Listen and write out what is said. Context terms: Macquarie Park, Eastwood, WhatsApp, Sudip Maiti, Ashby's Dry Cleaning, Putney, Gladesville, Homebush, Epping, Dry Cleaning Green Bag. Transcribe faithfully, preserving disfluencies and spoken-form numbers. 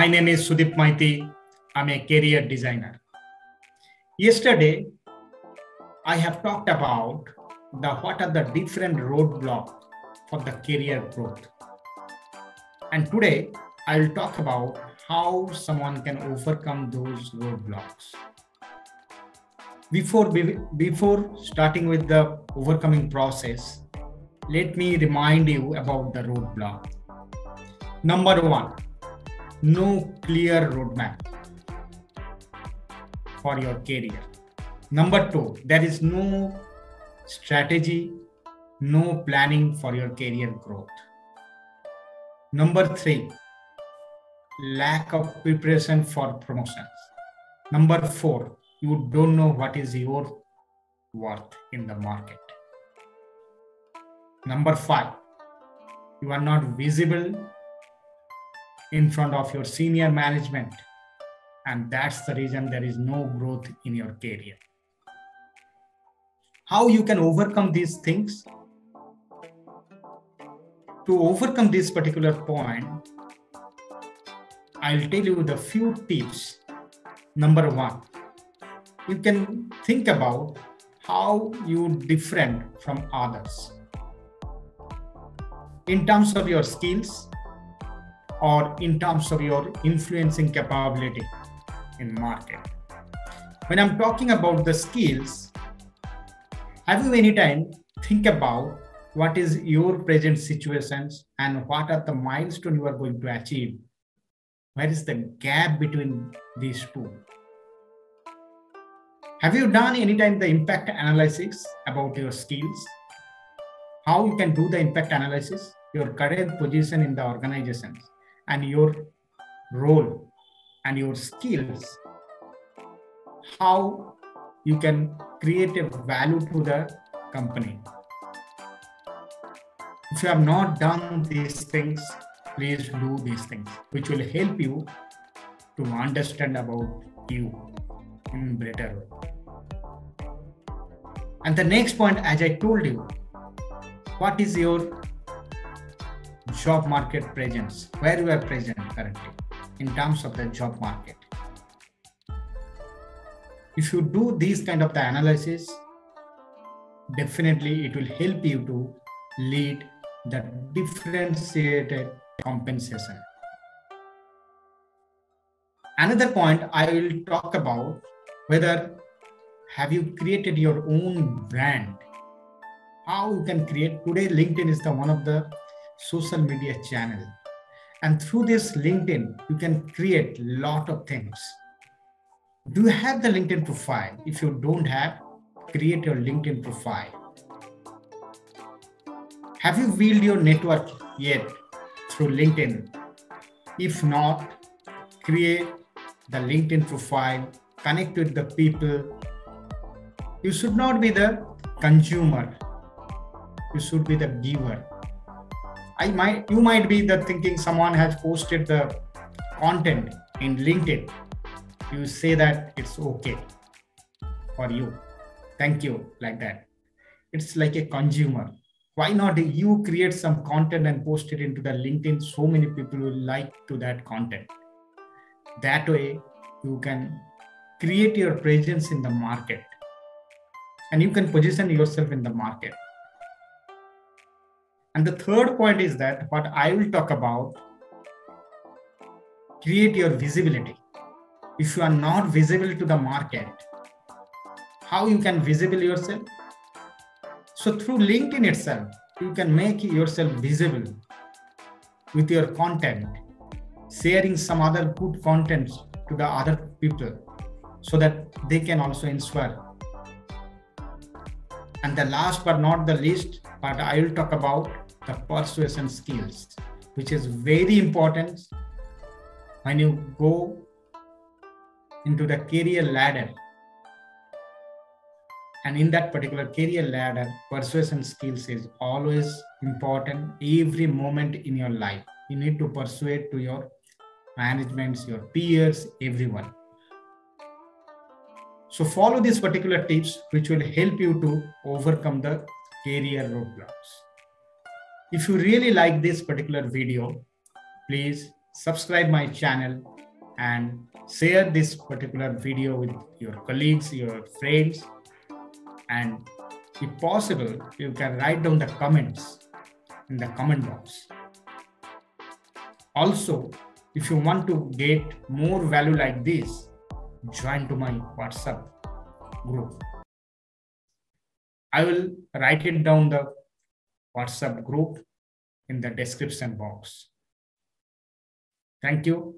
My name is Sudip Maiti. I'm a career designer. Yesterday, I have talked about the what are the different roadblocks for the career growth. And today, I will talk about how someone can overcome those roadblocks. Before, before starting with the overcoming process, let me remind you about the roadblock. Number one. No clear roadmap for your career. Number two, there is no strategy, no planning for your career growth. Number three, lack of preparation for promotions. Number four, you don't know what is your worth in the market. Number five, you are not visible in front of your senior management, and that's the reason there is no growth in your career. How you can overcome these things? To overcome this particular point, I'll tell you the few tips. Number one, you can think about how you're different from others in terms of your skills, or in terms of your influencing capability in market. When I'm talking about the skills, have you any time think about what is your present situations and what are the milestones you are going to achieve? Where is the gap between these two? Have you done any time the impact analysis about your skills? How you can do the impact analysis, your current position in the organizations, and your role and your skills, how you can create a value to the company. If you have not done these things, please do these things, which will help you to understand about you in better way. And the next point, as I told you, what is your job market presence, where you are present currently in terms of the job market. If you do these kind of the analysis, definitely it will help you to lead the differentiated compensation. Another point I will talk about, whether have you created your own brand, how you can create. Today LinkedIn is the one of the social media channel, and through this LinkedIn you can create lot of things. Do you have the LinkedIn profile? If you don't have, create your LinkedIn profile. Have you built your network yet through LinkedIn? If not, create the LinkedIn profile, connect with the people. You should not be the consumer, you should be the giver. I might, you might be the thinking someone has posted the content in LinkedIn. You say that it's okay for you. Thank you, like that. It's like a consumer. Why not you create some content and post it into the LinkedIn? So many people will like to that content. That way you can create your presence in the market and you can position yourself in the market. And the third point is that what I will talk about, create your visibility. If you are not visible to the market, how you can visible yourself? So through LinkedIn itself, you can make yourself visible with your content, sharing some other good contents to the other people so that they can also inspire. And the last but not the least, but I will talk about the persuasion skills, which is very important when you go into the career ladder. And in that particular career ladder, persuasion skills is always important. Every moment in your life, you need to persuade to your managements, your peers, everyone. So follow these particular tips, which will help you to overcome the career roadblocks. If you really like this particular video, please subscribe my channel and share this particular video with your colleagues, your friends, and if possible, you can write down the comments in the comment box. Also, if you want to get more value like this, join to my WhatsApp group. I will write it down the WhatsApp group in the description box. Thank you.